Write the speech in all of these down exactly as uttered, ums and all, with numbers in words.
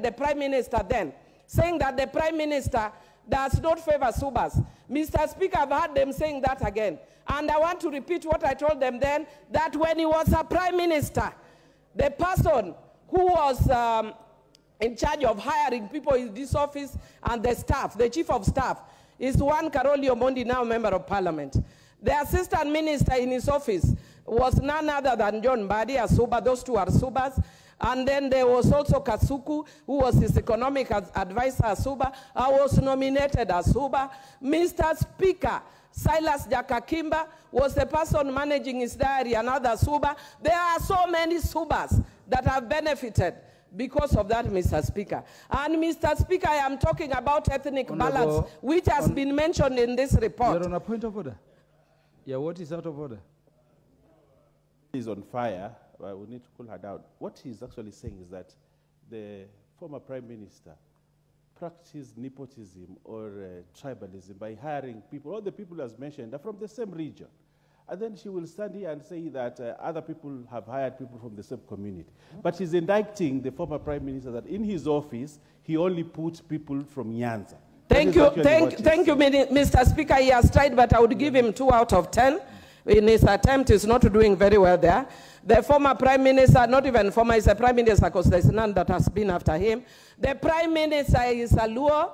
defended the Prime Minister then, saying that the Prime Minister does not favor Subas. Mister Speaker, I've heard them saying that again. And I want to repeat what I told them then, that when he was a Prime Minister, the person who was um, in charge of hiring people in this office and the staff, the Chief of Staff, is one Carolio Mondi, now Member of Parliament. The Assistant Minister in his office was none other than John Badi, a Suba. Those two are Subas. And then there was also Kasuku, who was his economic advisor, Asuba. I was nominated as Asuba. Mister Speaker, Silas Jakakimba was the person managing his diary, another Asuba. There are so many Subas that have benefited because of that, Mister Speaker. And Mister Speaker, I am talking about ethnic Honorable, balance, which has been mentioned in this report. You're on a point of order. Yeah, what is out of order? Is on fire. Well, we need to cool her down. What he's actually saying is that the former Prime Minister practiced nepotism or uh, tribalism by hiring people. All the people as mentioned are from the same region. And then she will stand here and say that uh, other people have hired people from the same community. But he's indicting the former Prime Minister that in his office, he only put people from Nyanza. Thank you, thank, thank you, Mister Speaker. He has tried, but I would give him two out of ten. In his attempt, is not doing very well there. The former Prime Minister, not even former, is a Prime Minister because there's none that has been after him. The Prime Minister is a Luo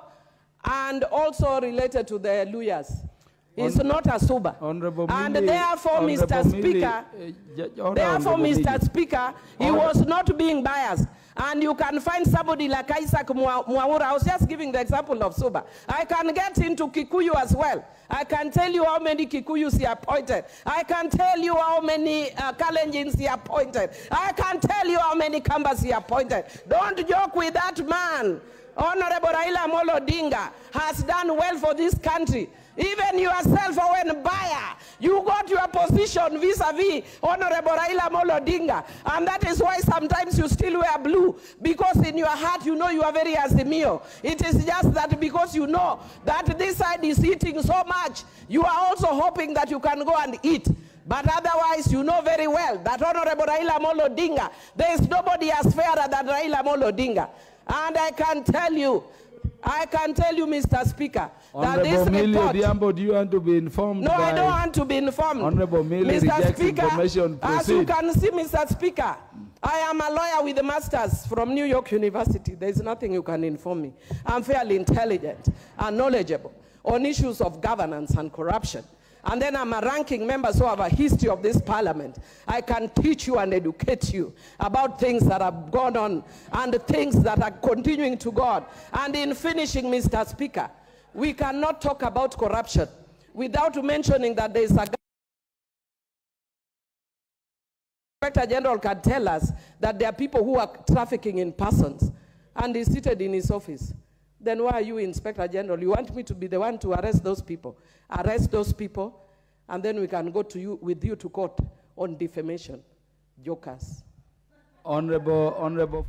and also related to the Luyas. He's On, not a Suba. Honorable and Millie, therefore, Mister Speaker, Millie, uh, therefore, Mister Speaker, he was not being biased. And you can find somebody like Isaac Mwa-Mwaura. I was just giving the example of Suba. I can get into Kikuyu as well. I can tell you how many Kikuyus he appointed. I can tell you how many uh, Kalenjins he appointed. I can tell you how many Kambas he appointed. Don't joke with that man. Honorable Raila Amolo Odinga has done well for this country. Even yourself, Owen Baya, you got your position vis-a-vis Honorable Raila Amolo Odinga. And that is why sometimes you still wear blue, because in your heart you know you are very Azimio. It is just that because you know that this side is eating so much, you are also hoping that you can go and eat. But otherwise, you know very well that Honorable Raila Amolo Odinga, there is nobody as fairer than Raila Amolo Odinga. And I can tell you, I can tell you, Mister Speaker, Honorable that this Millie report... Odhiambo, do you want to be informed? No, I don't want to be informed. Honorable Millie Mister Speaker, as you can see, Mister Speaker, I am a lawyer with a master's from New York University. There is nothing you can inform me. I'm fairly intelligent and knowledgeable on issues of governance and corruption. And then I'm a ranking member, so I have a history of this parliament. I can teach you and educate you about things that have gone on and things that are continuing to go on. And in finishing, Mister Speaker, we cannot talk about corruption without mentioning that there is a... The Director General can tell us that there are people who are trafficking in persons, and he's seated in his office. Then why are you, Inspector General? You want me to be the one to arrest those people? Arrest those people, and then we can go to you, with you to court on defamation. Jokers. Honorable, honorable...